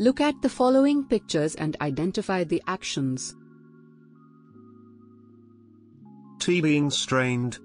Look at the following pictures and identify the actions. T being strained.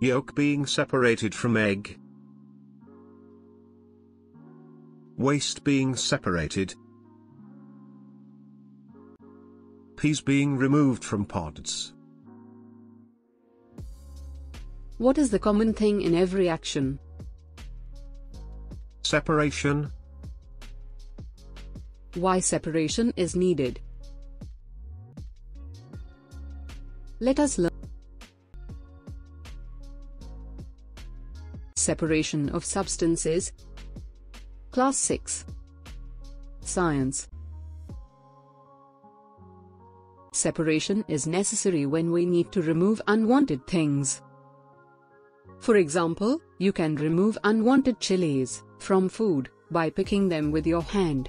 Yolk being separated from egg. Waste being separated. Peas being removed from pods. What is the common thing in every action? Separation. Why separation is needed? Let us learn separation of substances. Class 6. Science. Separation is necessary when we need to remove unwanted things. For example, you can remove unwanted chilies from food by picking them with your hand.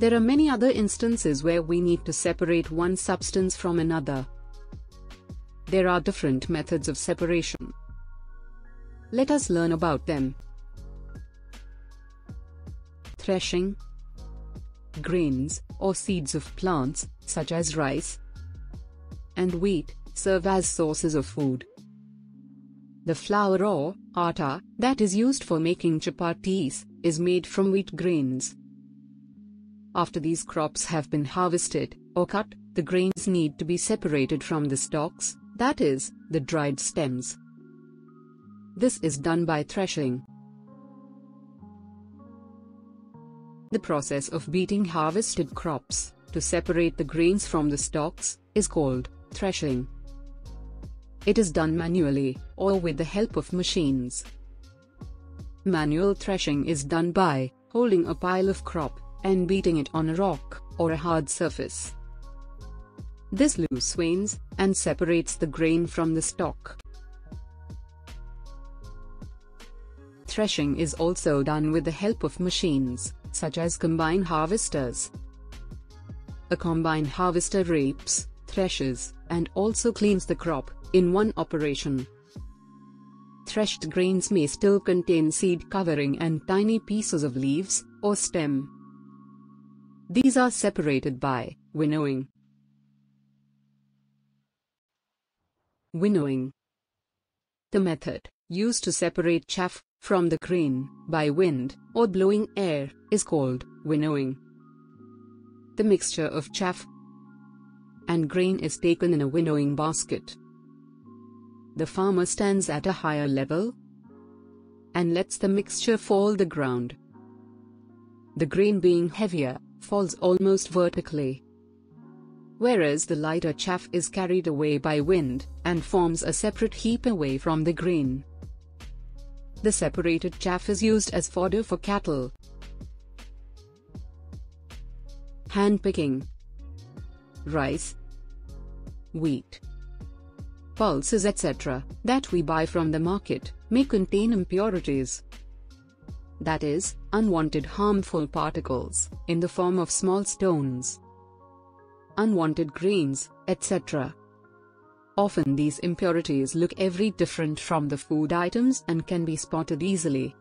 There are many other instances where we need to separate one substance from another. There are different methods of separation. Let us learn about them. Threshing. Grains or seeds of plants, such as rice and wheat, serve as sources of food. The flour or atta that is used for making chapatis is made from wheat grains. After these crops have been harvested or cut, the grains need to be separated from the stalks, that is, the dried stems. This is done by threshing. The process of beating harvested crops to separate the grains from the stalks is called threshing. It is done manually or with the help of machines. Manual threshing is done by holding a pile of crop and beating it on a rock or a hard surface. This loosens and separates the grain from the stalk. Threshing is also done with the help of machines, such as combine harvesters. A combine harvester reaps, threshes, and also cleans the crop in one operation. Threshed grains may still contain seed covering and tiny pieces of leaves or stem. These are separated by winnowing. Winnowing. The method used to separate chaff from the grain by wind or blowing air is called winnowing. The mixture of chaff and grain is taken in a winnowing basket. The farmer stands at a higher level and lets the mixture fall to the ground. The grain, being heavier, falls almost vertically, whereas the lighter chaff is carried away by wind and forms a separate heap away from the grain. The separated chaff is used as fodder for cattle. Hand picking. Rice, wheat, pulses, etc. that we buy from the market may contain impurities, that is, unwanted harmful particles, in the form of small stones, unwanted grains, etc. Often these impurities look very different from the food items and can be spotted easily.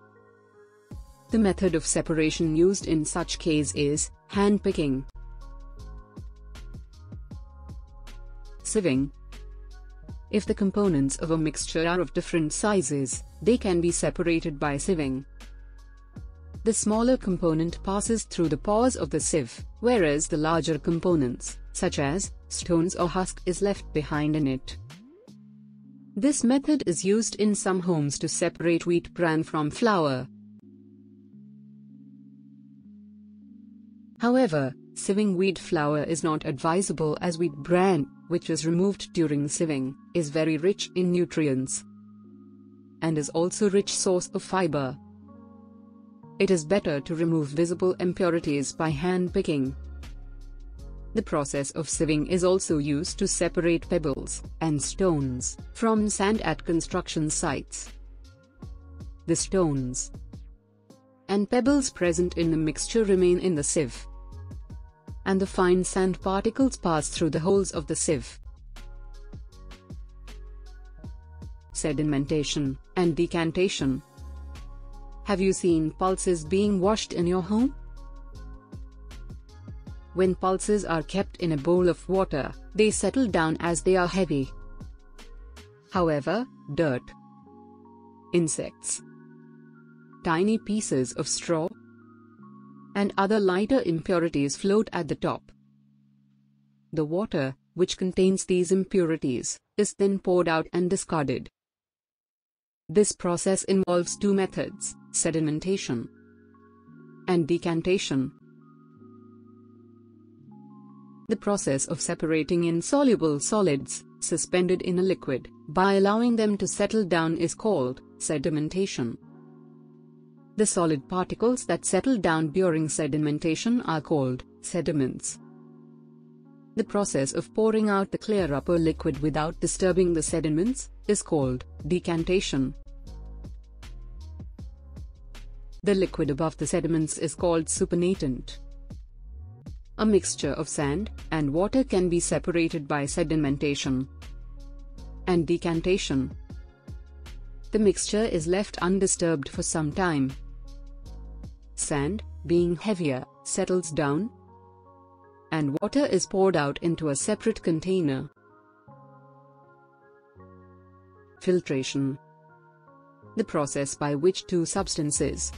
The method of separation used in such case is hand picking. Sieving. If the components of a mixture are of different sizes, they can be separated by sieving. The smaller component passes through the paws of the sieve, whereas the larger components, such as stones or husk, is left behind in it. This method is used in some homes to separate wheat bran from flour. However, sieving wheat flour is not advisable, as wheat bran, which is removed during sieving, is very rich in nutrients and is also a rich source of fiber. It is better to remove visible impurities by hand picking. The process of sieving is also used to separate pebbles and stones from sand at construction sites. The stones and pebbles present in the mixture remain in the sieve, and the fine sand particles pass through the holes of the sieve. Sedimentation and decantation. Have you seen pulses being washed in your home? When pulses are kept in a bowl of water, they settle down as they are heavy. However, dirt, insects, tiny pieces of straw, and other lighter impurities float at the top. The water, which contains these impurities, is then poured out and discarded. This process involves two methods: sedimentation and decantation. The process of separating insoluble solids, suspended in a liquid, by allowing them to settle down is called sedimentation. The solid particles that settle down during sedimentation are called sediments. The process of pouring out the clear upper liquid without disturbing the sediments is called decantation. The liquid above the sediments is called supernatant. A mixture of sand and water can be separated by sedimentation and decantation. The mixture is left undisturbed for some time. Sand, being heavier, settles down, and water is poured out into a separate container. Filtration. The process by which two substances,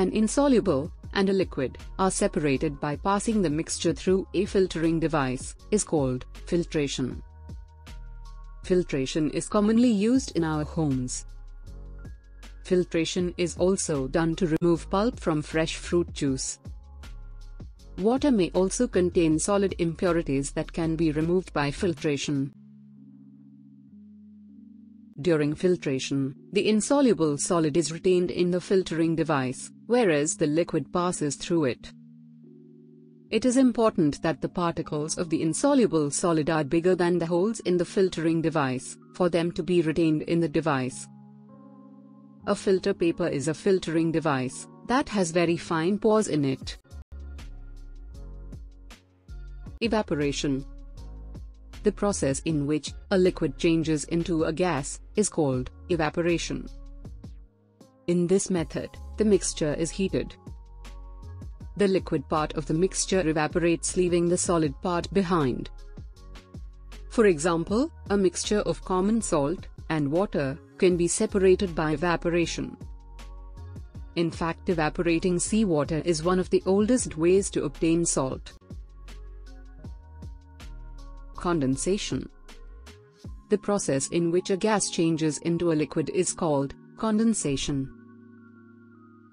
an insoluble and a liquid, are separated by passing the mixture through a filtering device, is called filtration. Filtration is commonly used in our homes. Filtration is also done to remove pulp from fresh fruit juice. Water may also contain solid impurities that can be removed by filtration. During filtration, the insoluble solid is retained in the filtering device, whereas the liquid passes through it. It is important that the particles of the insoluble solid are bigger than the holes in the filtering device, for them to be retained in the device. A filter paper is a filtering device that has very fine pores in it. Evaporation. The process in which a liquid changes into a gas is called evaporation. In this method, the mixture is heated. The liquid part of the mixture evaporates, leaving the solid part behind. For example, a mixture of common salt and water can be separated by evaporation. In fact, evaporating seawater is one of the oldest ways to obtain salt. Condensation. The process in which a gas changes into a liquid is called condensation.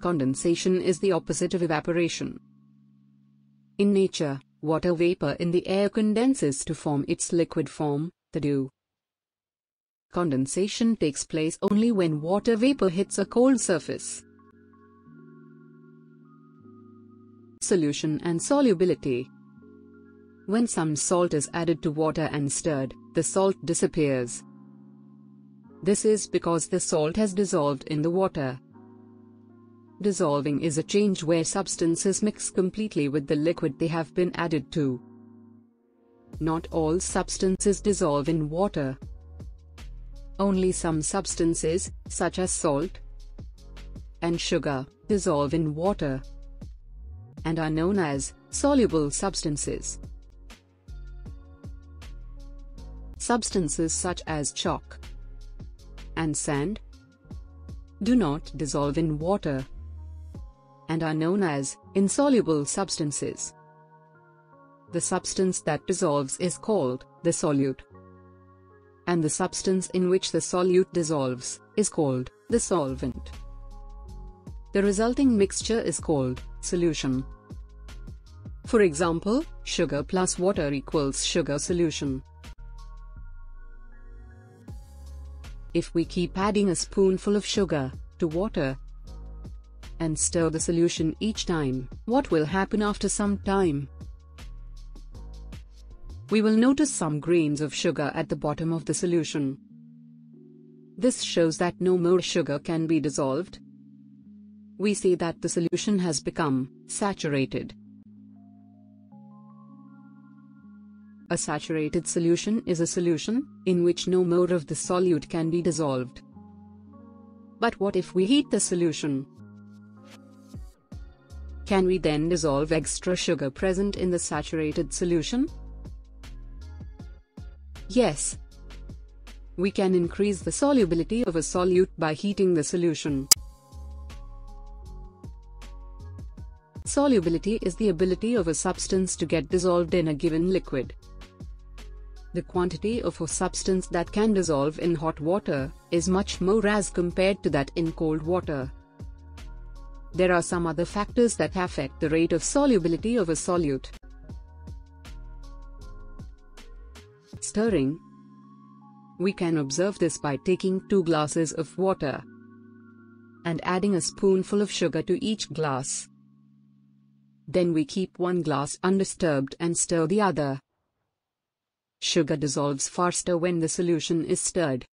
Condensation is the opposite of evaporation. In nature, water vapor in the air condenses to form its liquid form, the dew. Condensation takes place only when water vapor hits a cold surface. Solution and solubility. When some salt is added to water and stirred, the salt disappears. This is because the salt has dissolved in the water. Dissolving is a change where substances mix completely with the liquid they have been added to. Not all substances dissolve in water. Only some substances, such as salt and sugar, dissolve in water and are known as soluble substances. Substances such as chalk and sand do not dissolve in water and are known as insoluble substances. The substance that dissolves is called the solute, and the substance in which the solute dissolves is called the solvent. The resulting mixture is called solution. For example, sugar plus water equals sugar solution. If we keep adding a spoonful of sugar to water and stir the solution each time, what will happen after some time? We will notice some grains of sugar at the bottom of the solution. This shows that no more sugar can be dissolved. We say that the solution has become saturated. A saturated solution is a solution in which no more of the solute can be dissolved. But what if we heat the solution? Can we then dissolve extra sugar present in the saturated solution? Yes. We can increase the solubility of a solute by heating the solution. Solubility is the ability of a substance to get dissolved in a given liquid. The quantity of a substance that can dissolve in hot water is much more as compared to that in cold water. There are some other factors that affect the rate of solubility of a solute. Stirring. We can observe this by taking 2 glasses of water and adding a spoonful of sugar to each glass. Then we keep 1 glass undisturbed and stir the other. Sugar dissolves faster when the solution is stirred.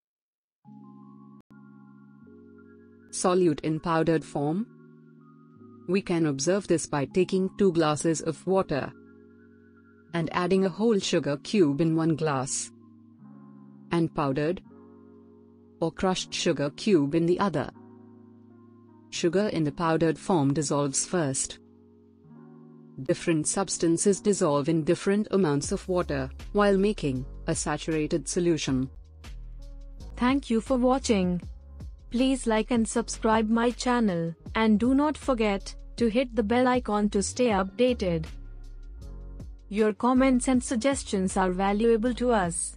Solute in powdered form. We can observe this by taking 2 glasses of water and adding a whole sugar cube in 1 glass and powdered or crushed sugar cube in the other. Sugar in the powdered form dissolves first. Different substances dissolve in different amounts of water while making a saturated solution. Thank you for watching. Please like and subscribe my channel, and do not forget to hit the bell icon to stay updated. Your comments and suggestions are valuable to us.